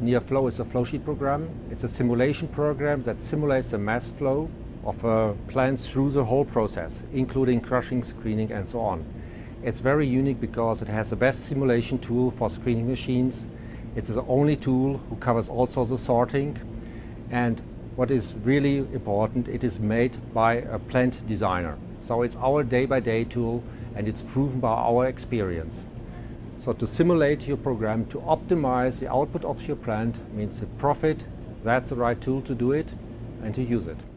is NIAflow is a flow sheet program. It's a simulation program that simulates the mass flow of plants through the whole process, including crushing, screening, and so on. It's very unique because it has the best simulation tool for screening machines. It's the only tool who covers also the sorting. And what is really important, it is made by a plant designer. So it's our day-by-day tool, and it's proven by our experience. So to simulate your program, to optimize the output of your plant means the profit, that's the right tool to do it and to use it.